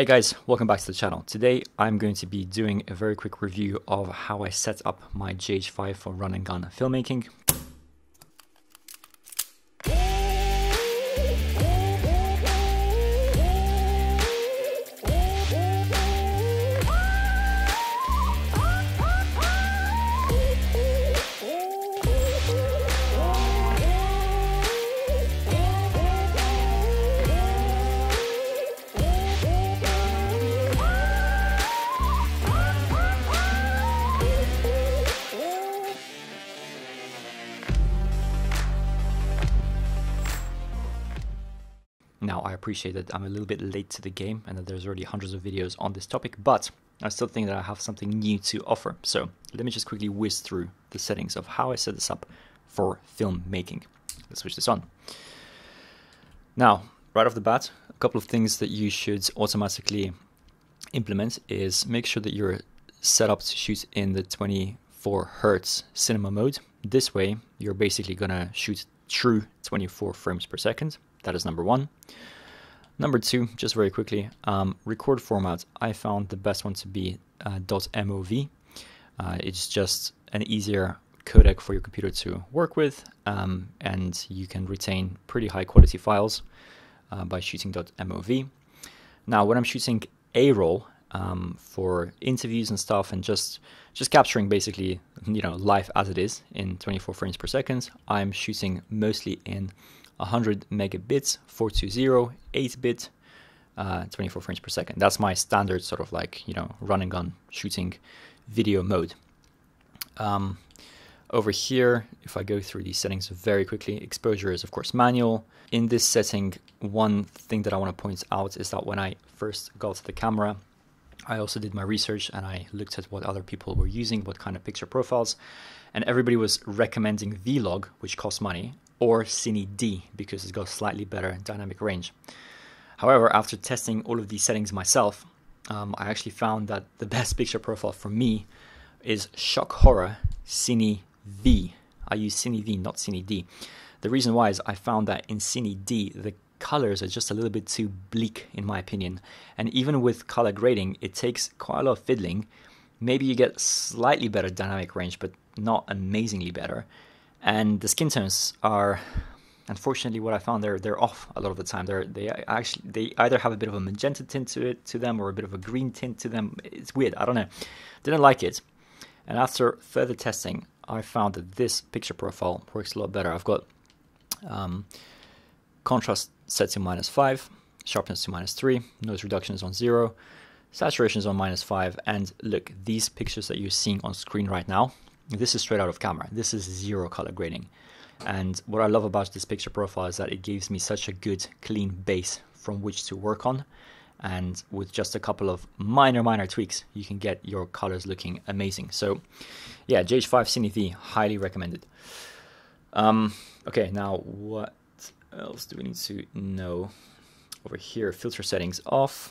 Hey guys, welcome back to the channel. Today I'm going to be doing a very quick review of how I set up my GH5 for run and gun filmmaking. Now, I appreciate that I'm a little bit late to the game and that there's already hundreds of videos on this topic, but I still think that I have something new to offer. So let me just quickly whiz through the settings of how I set this up for filmmaking. Let's switch this on. Now, right off the bat, a couple of things that you should automatically implement is make sure that you're set up to shoot in the 24 Hertz cinema mode. This way, you're basically gonna shoot true 24 frames per second. That is number one. Number two, just very quickly, record format. I found the best one to be .mov. It's just an easier codec for your computer to work with, and you can retain pretty high quality files by shooting .mov. Now, when I'm shooting A-roll for interviews and stuff, and just capturing basically, you know, life as it is in 24 frames per second, I'm shooting mostly in 100 megabits, 420, 8-bit, 24 frames per second. That's my standard sort of like, you know, run and gun shooting video mode. Over here, if I go through these settings very quickly, exposure is of course manual. In this setting, one thing that I want to point out is that when I first got the camera, I also did my research and I looked at what other people were using, what kind of picture profiles, and everybody was recommending VLOG, which costs money, or Cine D because it's got slightly better dynamic range. However, after testing all of these settings myself, I actually found that the best picture profile for me is shock horror Cine V. I use Cine V, not Cine D. The reason why is I found that in Cine D, the colors are just a little bit too bleak in my opinion. And even with color grading, it takes quite a lot of fiddling. Maybe you get slightly better dynamic range, but not amazingly better. And the skin tones are, unfortunately, what I found, they're off a lot of the time. They either have a bit of a magenta tint to them or a bit of a green tint to them. It's weird. I don't know. Didn't like it. And after further testing, I found that this picture profile works a lot better. I've got contrast set to -5, sharpness to -3, noise reduction is on 0, saturation is on -5. And look, these pictures that you're seeing on screen right now, this is straight out of camera. This is zero color grading. And what I love about this picture profile is that it gives me such a good clean base from which to work on. And with just a couple of minor tweaks, you can get your colors looking amazing. So yeah, GH5 Cine V, highly recommended. Okay, now what else do we need to know? Over here, filter settings off.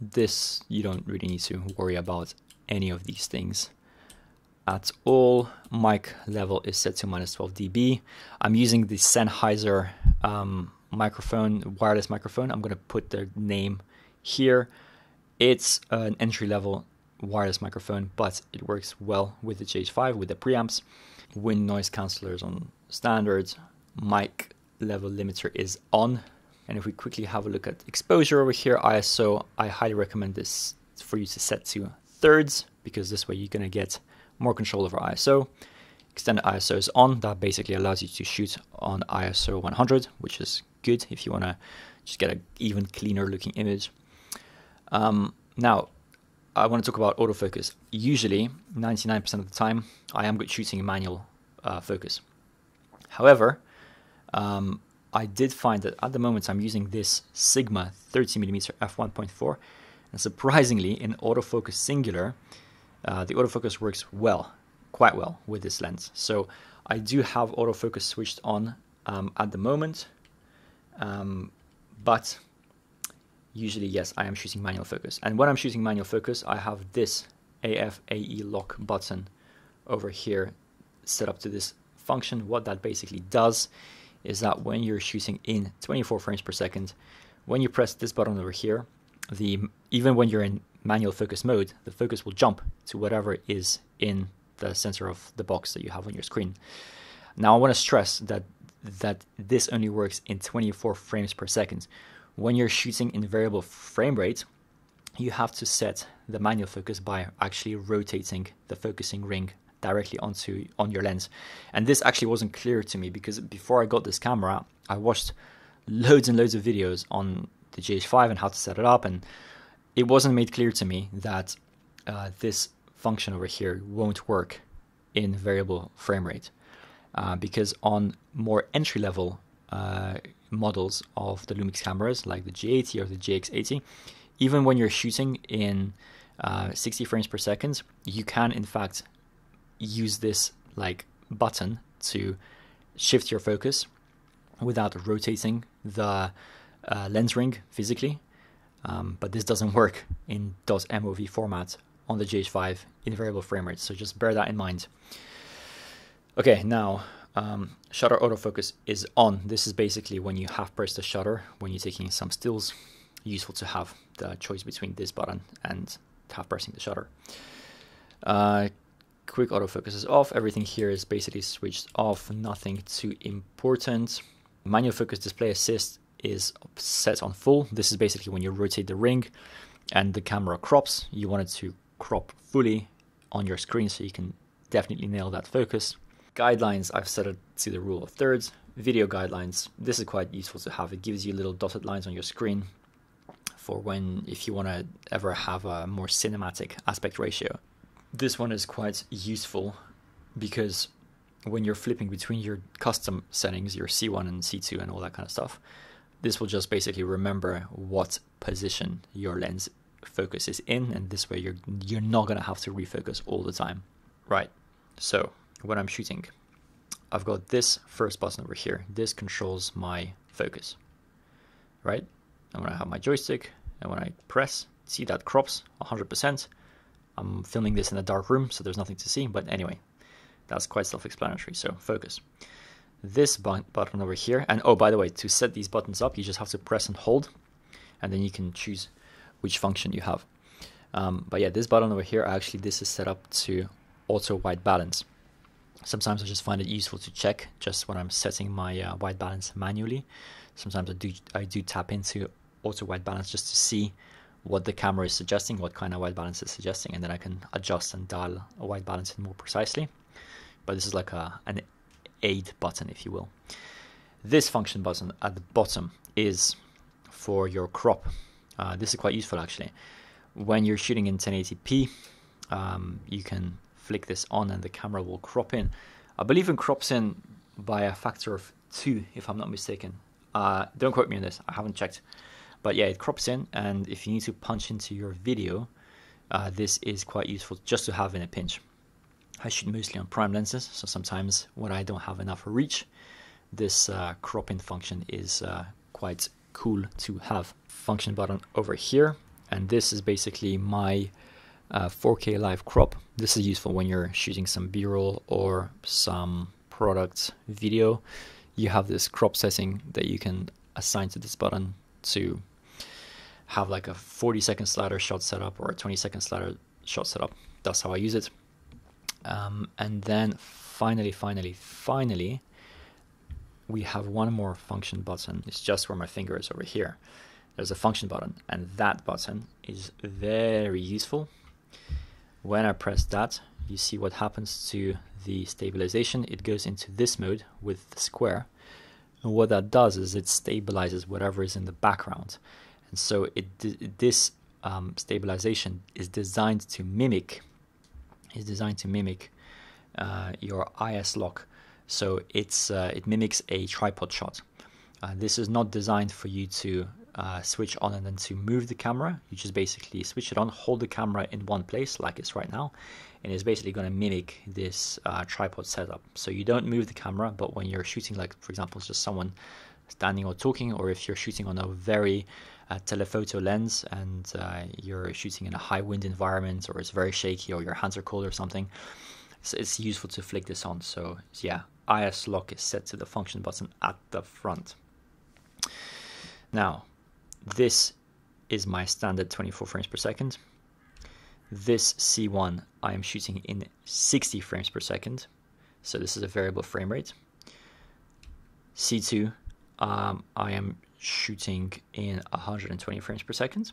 This, you don't really need to worry about any of these things at all. Mic level is set to -12 dB. I'm using the Sennheiser microphone, wireless microphone. I'm gonna put their name here. It's an entry level wireless microphone, but it works well with the GH5, with the preamps. Wind noise cancellers on standard. Mic level limiter is on. And if we quickly have a look at exposure over here, ISO, I highly recommend this for you to set to thirds, because this way you're gonna get more control over ISO. Extended ISO is on. That basically allows you to shoot on ISO 100, which is good if you want to just get an even cleaner looking image. Now, I want to talk about autofocus. Usually, 99% of the time, I am shooting in manual focus. However, I did find that at the moment I'm using this Sigma 30mm f1.4, and surprisingly, in autofocus singular, the autofocus works well, quite well with this lens. So I do have autofocus switched on at the moment, but usually, yes, I am shooting manual focus. And when I'm shooting manual focus, I have this AF/AE lock button over here set up to this function. What that basically does is that when you're shooting in 24 frames per second, when you press this button over here, even when you're in manual focus mode, the focus will jump to whatever is in the center of the box that you have on your screen. Now I want to stress that this only works in 24 frames per second. When you're shooting in variable frame rate, you have to set the manual focus by actually rotating the focusing ring directly on your lens. And this actually wasn't clear to me, because before I got this camera, I watched loads and loads of videos on the GH5 and how to set it up, and it wasn't made clear to me that this function over here won't work in variable frame rate, because on more entry-level models of the Lumix cameras, like the G80 or the GX80, even when you're shooting in 60 frames per second, you can in fact use this like button to shift your focus without rotating the lens ring physically, but this doesn't work in .mov format on the GH5 in variable frame rate, so just bear that in mind. Okay, now shutter autofocus is on. This is basically when you half press the shutter when you're taking some stills. Useful to have the choice between this button and half pressing the shutter. Quick autofocus is off. Everything here is basically switched off, nothing too important. Manual focus display assist is set on full. This is basically when you rotate the ring and the camera crops. You want it to crop fully on your screen so you can definitely nail that focus. Guidelines, I've set it to the rule of thirds. Video guidelines, this is quite useful to have. It gives you little dotted lines on your screen for when, if you want to ever have a more cinematic aspect ratio. This one is quite useful because when you're flipping between your custom settings, your C1 and C2 and all that kind of stuff, this will just basically remember what position your lens focus is in, and this way you're not going to have to refocus all the time. Right, so when I'm shooting, I've got this first button over here. This controls my focus, right? I'm going to have my joystick, and when I press, see that crops 100%. I'm filming this in a dark room, so there's nothing to see, but anyway, that's quite self-explanatory, so focus. This button over here, and oh, by the way, to set these buttons up, you just have to press and hold, and then you can choose which function you have. But yeah, this button over here, actually, this is set up to auto white balance. Sometimes I just find it useful to check just when I'm setting my white balance manually. Sometimes I do tap into auto white balance just to see what the camera is suggesting, what kind of white balance it's suggesting, and then I can adjust and dial a white balance in more precisely. But this is like an aid button, if you will. This function button at the bottom is for your crop. This is quite useful actually. When you're shooting in 1080p, you can flick this on and the camera will crop in. I believe it crops in by a factor of 2, if I'm not mistaken. Don't quote me on this, I haven't checked. But yeah, it crops in, and if you need to punch into your video, this is quite useful just to have in a pinch. I shoot mostly on prime lenses, so sometimes when I don't have enough reach, this cropping function is quite cool to have. Function button over here, and this is basically my 4K live crop. This is useful when you're shooting some B-roll or some product video. You have this crop setting that you can assign to this button to have like a 40-second slider shot setup or a 20-second slider shot setup. That's how I use it. And then finally, we have one more function button. It's just where my finger is over here. There's a function button, and that button is very useful. When I press that, you see what happens to the stabilization. It goes into this mode with the square. And what that does is it stabilizes whatever is in the background. And so this stabilization is designed to mimic your IS lock. So it mimics a tripod shot. This is not designed for you to switch on and then to move the camera. You just basically switch it on, hold the camera in one place like it's right now, and it's basically going to mimic this tripod setup. So you don't move the camera, but when you're shooting, like for example, just someone standing or talking, or if you're shooting on a very telephoto lens and you're shooting in a high wind environment, or it's very shaky, or your hands are cold or something, it's useful to flick this on. So yeah, IS lock is set to the function button at the front. Now, this is my standard 24 frames per second. This C1 I am shooting in 60 frames per second, so this is a variable frame rate. C2 I am shooting in 120 frames per second,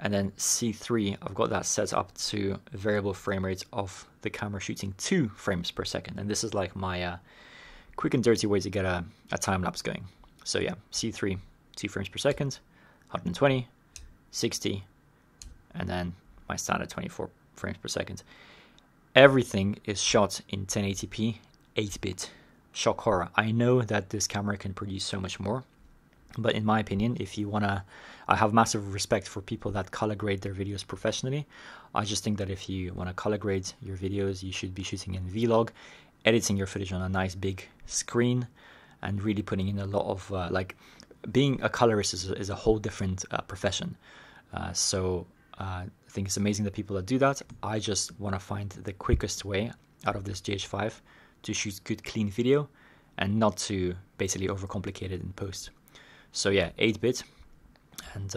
and then C3 I've got that set up to variable frame rate of the camera shooting 2 frames per second, and this is like my quick and dirty way to get a time lapse going. So yeah, C3 2 frames per second, 120, 60, and then my standard 24 frames per second. Everything is shot in 1080p, 8-bit. Shock horror. I know that this camera can produce so much more, but in my opinion, if you wanna, I have massive respect for people that color grade their videos professionally. I just think that if you wanna color grade your videos, you should be shooting in VLOG, editing your footage on a nice big screen, and really putting in a lot of like, being a colorist is a whole different profession. I think it's amazing that people that do that. I just want to find the quickest way out of this GH5 to shoot good clean video and not to basically overcomplicate it in post. So yeah, 8-bit and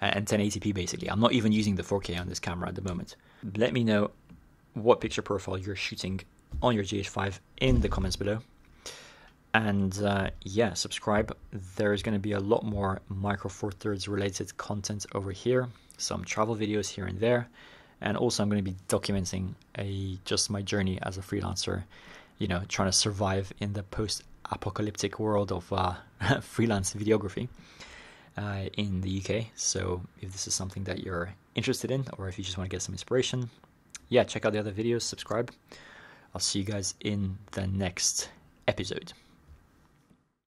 1080p basically. I'm not even using the 4K on this camera at the moment. Let me know what picture profile you're shooting on your GH5 in the comments below. And yeah, subscribe. There's going to be a lot more Micro Four Thirds related content over here, some travel videos here and there, and also I'm going to be documenting just my journey as a freelancer, you know, trying to survive in the post-apocalyptic world of freelance videography in the UK. So if this is something that you're interested in, or if you just want to get some inspiration, yeah, check out the other videos, subscribe. I'll see you guys in the next episode.